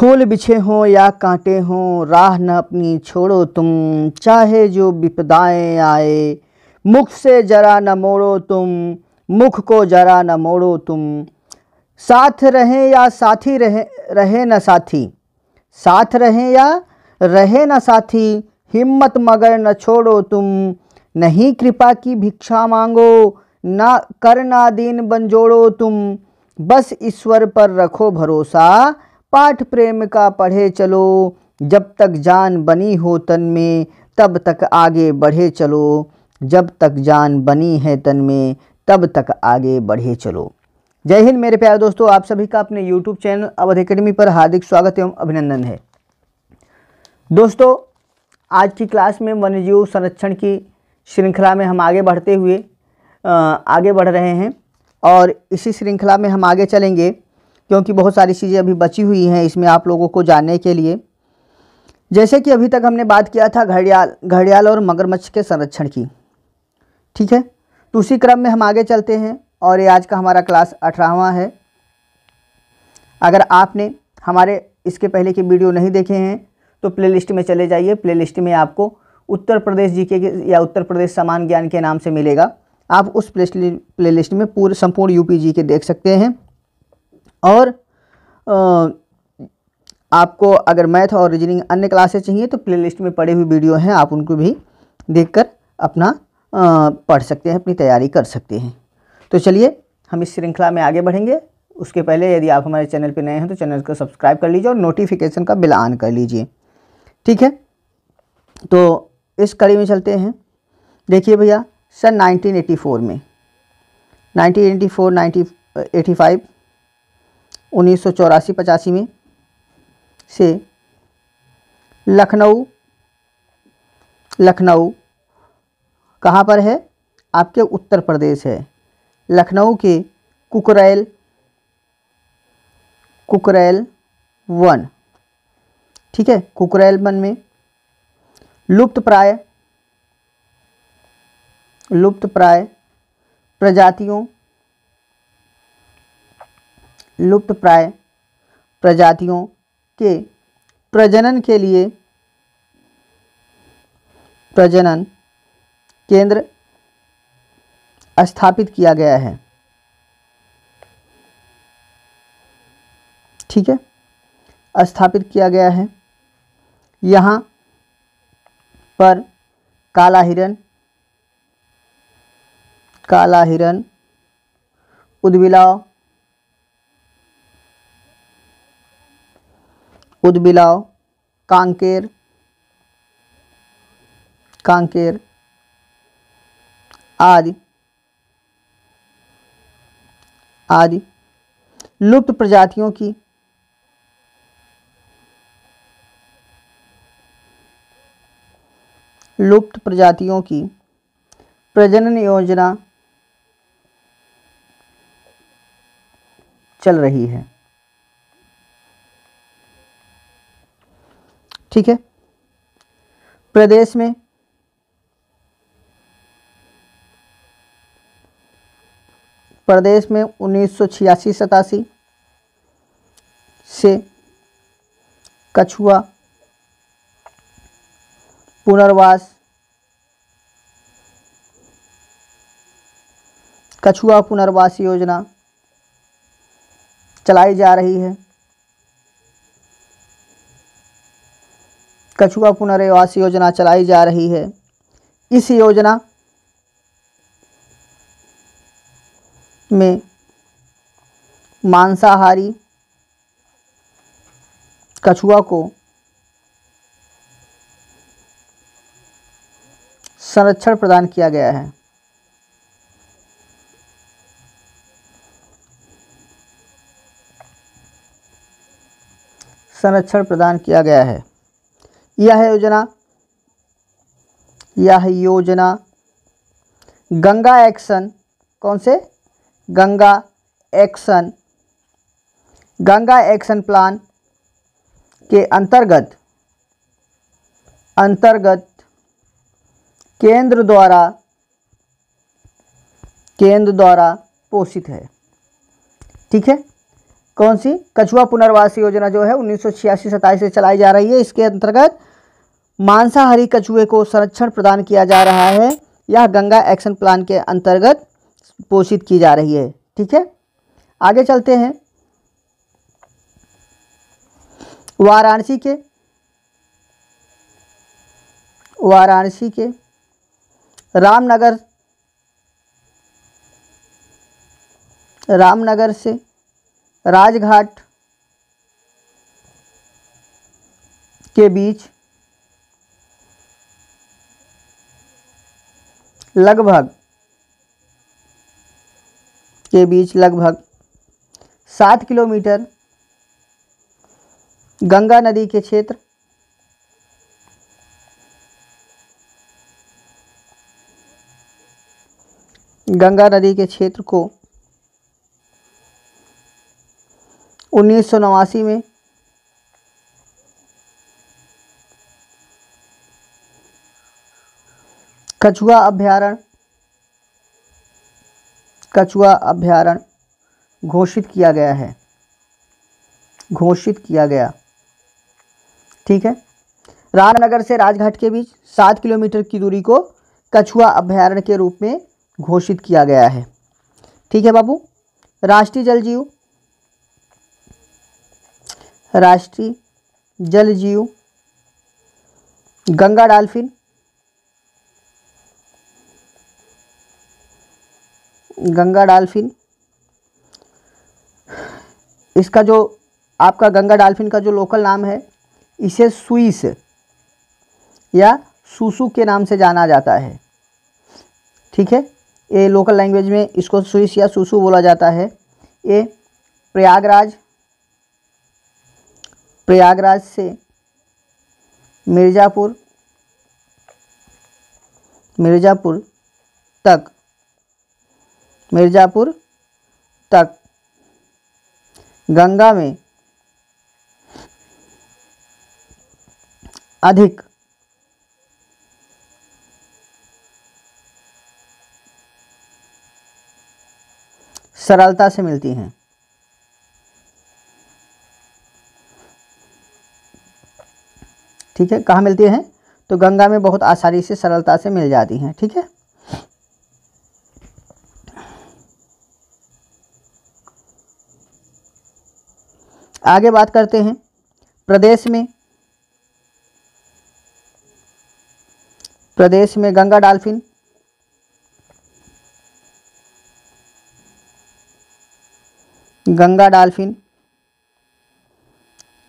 फूल बिछे हों या कांटे हों, राह न अपनी छोड़ो तुम। चाहे जो विपदाएं आए, मुख से जरा न मोड़ो तुम, मुख को जरा न मोड़ो तुम। साथ रहें या साथी रहे न साथी, साथ रहें या रहे न साथी, हिम्मत मगर न छोड़ो तुम। नहीं कृपा की भिक्षा मांगो, ना करना दीन बंजोड़ो तुम। बस ईश्वर पर रखो भरोसा, पाठ प्रेम का पढ़े चलो। जब तक जान बनी हो तन में, तब तक आगे बढ़े चलो। जब तक जान बनी है तन में, तब तक आगे बढ़े चलो। जय हिंद मेरे प्यारे दोस्तों, आप सभी का अपने यूट्यूब चैनल अवध एकेडमी पर हार्दिक स्वागत एवं अभिनंदन है। दोस्तों, आज की क्लास में वन्यजीव संरक्षण की श्रृंखला में हम आगे बढ़ रहे हैं और इसी श्रृंखला में हम आगे चलेंगे क्योंकि बहुत सारी चीज़ें अभी बची हुई हैं इसमें आप लोगों को जानने के लिए। जैसे कि अभी तक हमने बात किया था घड़ियाल और मगरमच्छ के संरक्षण की, ठीक है। तो उसी क्रम में हम आगे चलते हैं और ये आज का हमारा क्लास 18वां है। अगर आपने हमारे इसके पहले के वीडियो नहीं देखे हैं तो प्लेलिस्ट में चले जाइए। प्लेलिस्ट में आपको उत्तर प्रदेश जीके या उत्तर प्रदेश समान ज्ञान के नाम से मिलेगा। आप उस प्लेलिस्ट में पूरे संपूर्ण यूपी जीके देख सकते हैं। और आपको अगर मैथ और रीजनिंग अन्य क्लासेस चाहिए तो प्लेलिस्ट में पड़े हुए वीडियो हैं, आप उनको भी देखकर अपना पढ़ सकते हैं, अपनी तैयारी कर सकते हैं। तो चलिए हम इस श्रृंखला में आगे बढ़ेंगे। उसके पहले यदि आप हमारे चैनल पर नए हैं तो चैनल को सब्सक्राइब कर लीजिए और नोटिफिकेशन का बेल ऑन कर लीजिए, ठीक है। तो इस कड़ी में चलते हैं। देखिए भैया, सन 1984 में 1984 1985 1984-85 में से लखनऊ कहाँ पर है? आपके उत्तर प्रदेश है। लखनऊ के कुकरेल वन, ठीक है, कुकरेल वन में लुप्तप्राय प्रजातियों के प्रजनन केंद्र स्थापित किया गया है, ठीक है, स्थापित किया गया है। यहाँ पर काला हिरन, उदबिलाव, कांकेर आदि लुप्त प्रजातियों की प्रजनन योजना चल रही है, ठीक है। प्रदेश में 1986-87 से कछुआ पुनर्वास योजना चलाई जा रही है। इस योजना में मांसाहारी कछुआ को संरक्षण प्रदान किया गया है। यह योजना गंगा एक्शन, कौन से? गंगा एक्शन प्लान के अंतर्गत केंद्र द्वारा पोषित है, ठीक है। कौन सी कछुआ पुनर्वास योजना जो है 1986-27 से चलाई जा रही है। इसके अंतर्गत मांसाहारी कछुए को संरक्षण प्रदान किया जा रहा है। यह गंगा एक्शन प्लान के अंतर्गत पोषित की जा रही है। ठीक है, आगे चलते हैं। वाराणसी के रामनगर से राजघाट के बीच लगभग 7 किलोमीटर गंगा नदी के क्षेत्र को 1989 में कछुआ अभ्यारण्य घोषित किया गया। ठीक है, रामनगर से राजघाट के बीच 7 किलोमीटर की दूरी को कछुआ अभ्यारण्य के रूप में घोषित किया गया है। ठीक है बाबू। राष्ट्रीय जलजीव गंगा डॉल्फिन, इसका जो आपका गंगा डॉल्फिन का जो लोकल नाम है इसे सुइस या सुसु के नाम से जाना जाता है। ठीक है, ये लोकल लैंग्वेज में इसको सुइस या सुसु बोला जाता है। ये प्रयागराज से मिर्जापुर तक गंगा में अधिक सरलता से मिलती हैं। ठीक है, कहाँ मिलती हैं तो गंगा में बहुत आसानी से सरलता से मिल जाती हैं। ठीक है, आगे बात करते हैं। प्रदेश में गंगा डॉल्फिन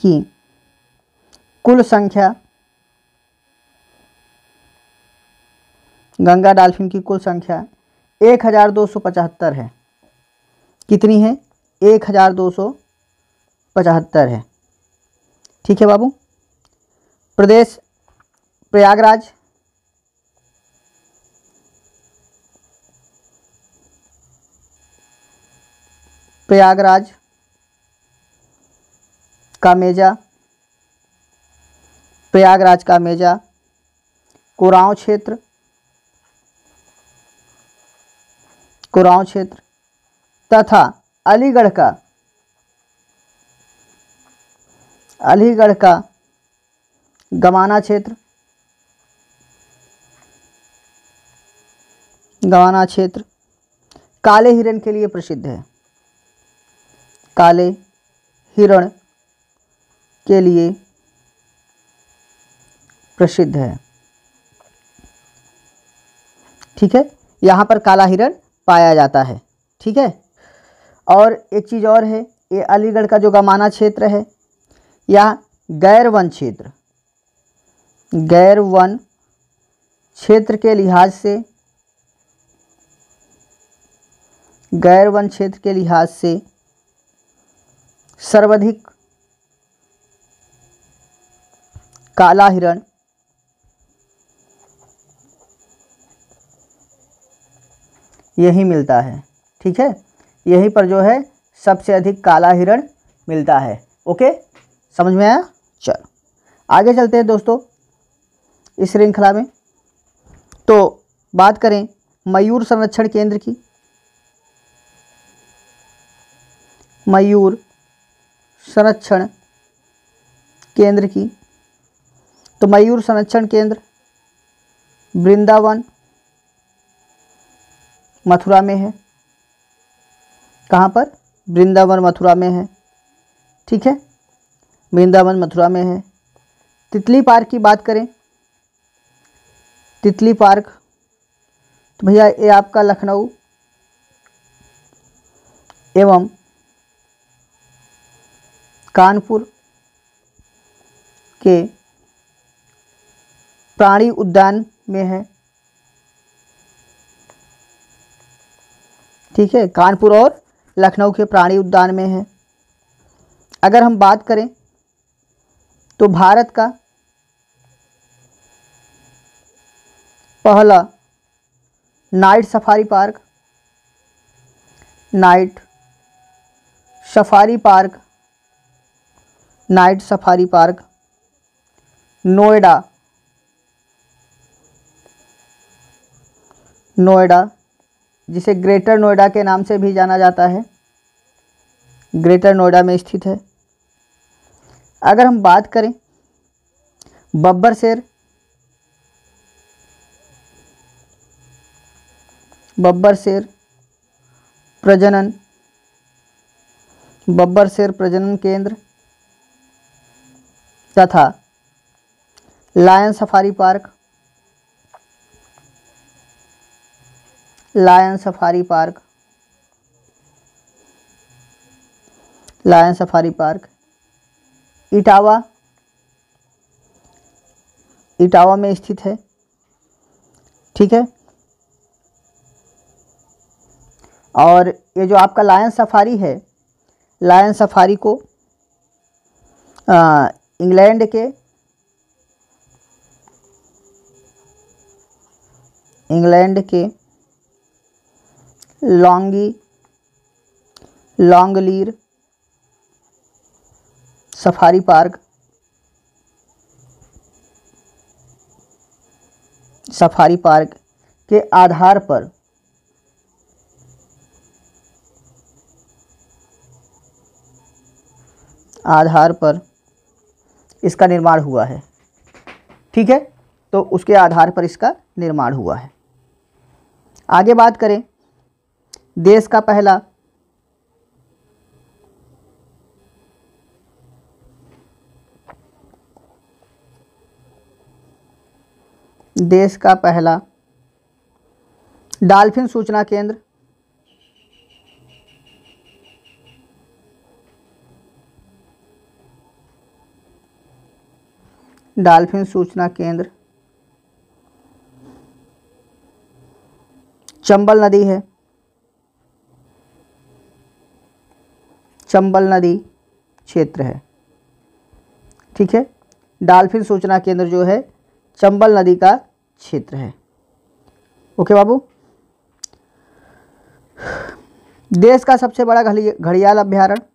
की कुल संख्या 1275 है। कितनी है? 1275 है। ठीक है बाबू। प्रयागराज का मेजा, कोरांव क्षेत्र तथा अलीगढ़ का गवाना क्षेत्र काले हिरण के लिए प्रसिद्ध है। ठीक है, यहाँ पर काला हिरण पाया जाता है। ठीक है, और एक चीज़ और है, ये अलीगढ़ का जो गवाना क्षेत्र है यह गैर वन क्षेत्र के लिहाज से सर्वाधिक यहीं पर जो है सबसे अधिक काला हिरण मिलता है। ओके, समझ में आया। चलो आगे चलते हैं दोस्तों इस श्रृंखला में। तो बात करें मयूर संरक्षण केंद्र की, तो मयूर संरक्षण केंद्र वृंदावन मथुरा में है। कहाँ पर? वृंदावन मथुरा में है। ठीक है, वृंदावन मथुरा में है। तितली पार्क की बात करें, तितली पार्क तो भैया ये आपका लखनऊ एवं कानपुर के प्राणी उद्यान में है। ठीक है, कानपुर और लखनऊ के प्राणी उद्यान में है। अगर हम बात करें तो भारत का पहला night safari park, night safari park Noida जिसे ग्रेटर नोएडा के नाम से भी जाना जाता है, ग्रेटर नोएडा में स्थित है। अगर हम बात करें बब्बर शेर प्रजनन, बब्बर शेर प्रजनन केंद्र तथा लायन सफारी पार्क इटावा में स्थित है। ठीक है, और ये जो आपका लायन सफारी है, लायन सफारी को इंग्लैंड के लॉन्गलीर सफारी पार्क के आधार पर इसका निर्माण हुआ है। ठीक है, तो उसके आधार पर इसका निर्माण हुआ है। आगे बात करें देश का पहला डॉल्फिन सूचना केंद्र, चंबल नदी क्षेत्र है। ठीक है, डॉल्फिन सूचना केंद्र जो है चंबल नदी का क्षेत्र है। ओके बाबू, देश का सबसे बड़ा घड़ियाल अभयारण्य,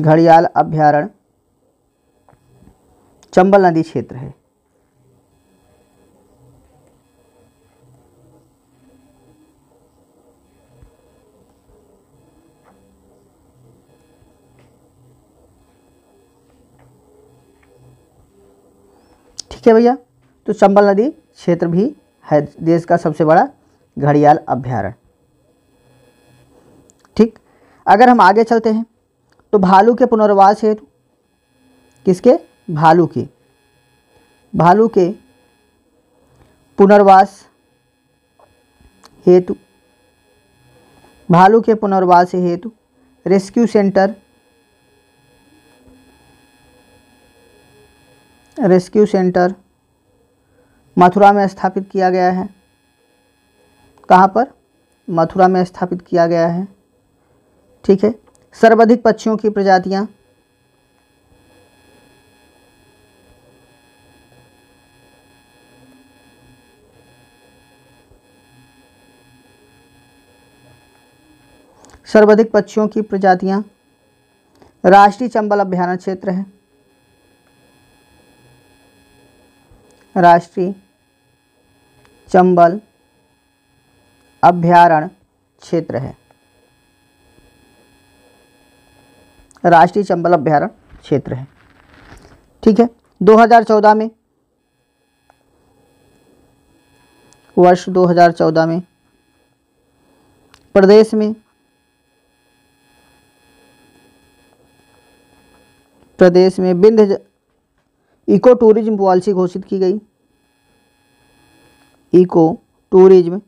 घड़ियाल अभयारण्य चंबल नदी क्षेत्र है। ठीक है भैया, तो चंबल नदी क्षेत्र भी है देश का सबसे बड़ा घड़ियाल अभयारण्य। ठीक, अगर हम आगे चलते हैं तो भालू के पुनर्वास हेतु, किसके? भालू के पुनर्वास हेतु रेस्क्यू सेंटर मथुरा में स्थापित किया गया है। कहाँ पर? मथुरा में स्थापित किया गया है। ठीक है, सर्वाधिक पक्षियों की प्रजातियाँ, राष्ट्रीय चंबल अभयारण्य क्षेत्र है। राष्ट्रीय चंबल अभ्यारण्य क्षेत्र है। राष्ट्रीय चंबल अभ्यारण्य क्षेत्र है, ठीक है। 2014 में, वर्ष 2014 में प्रदेश में विंध्य इको टूरिज्म पॉलिसी घोषित की गई। इको टूरिज्म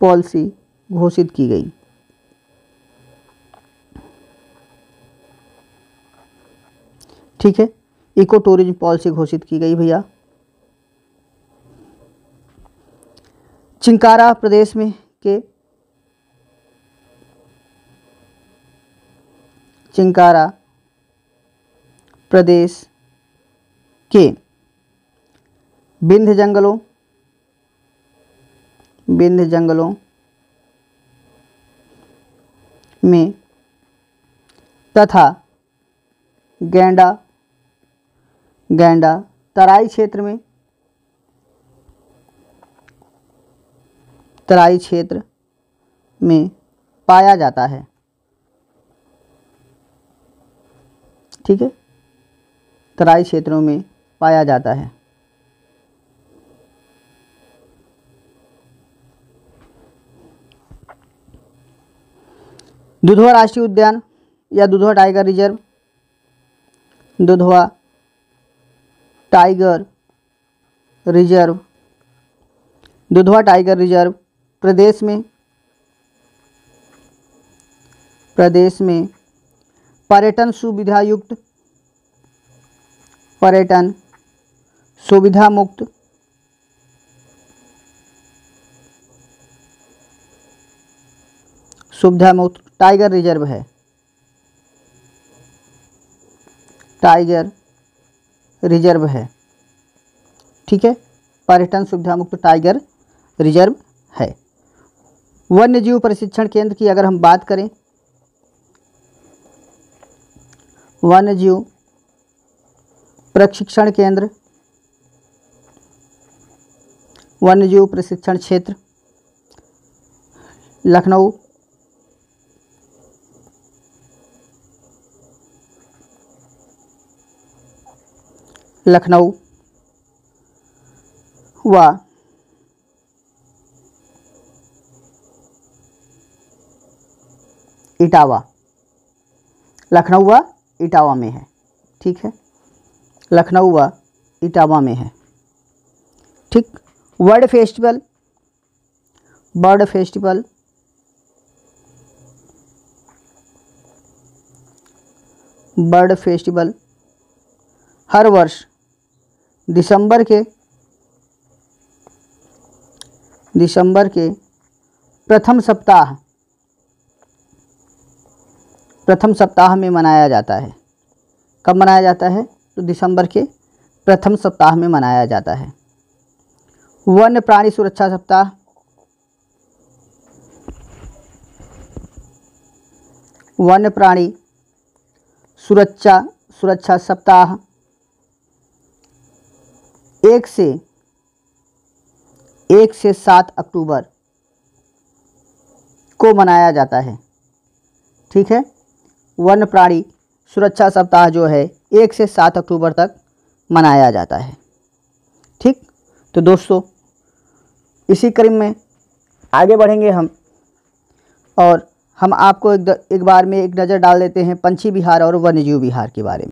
पॉलिसी घोषित की गई। ठीक है, इको टूरिज्म पॉलिसी घोषित की गई भैया। चिंकारा प्रदेश में के विंध्य जंगलों में तथा गैंडा तराई क्षेत्र में पाया जाता है, ठीक है। तराई क्षेत्रों में पाया जाता है। दुधवा राष्ट्रीय उद्यान या Dudhwa tiger reserve, Dudhwa tiger reserve प्रदेश में पर्यटन सुविधा मुक्त टाइगर रिजर्व है। ठीक है, पर्यटन सुविधा मुक्त टाइगर रिजर्व है। वन्य जीव प्रशिक्षण केंद्र की अगर हम बात करें, वन्य जीव प्रशिक्षण केंद्र, वन्य जीव प्रशिक्षण क्षेत्र लखनऊ, व इटावा, में है, ठीक है। बर्ड फेस्टिवल, हर वर्ष दिसंबर के प्रथम सप्ताह में मनाया जाता है। कब मनाया जाता है? तो दिसंबर के प्रथम सप्ताह में मनाया जाता है। वन्य प्राणी सुरक्षा सप्ताह, सप्ताह 1 से 7 अक्टूबर को मनाया जाता है, ठीक है। वन्य प्राणी सुरक्षा सप्ताह जो है 1 से 7 अक्टूबर तक मनाया जाता है, ठीक। तो दोस्तों, इसी क्रम में आगे बढ़ेंगे हम, और हम आपको एक बार में एक नज़र डाल देते हैं पंछी विहार और वन्यजीव विहार के बारे में।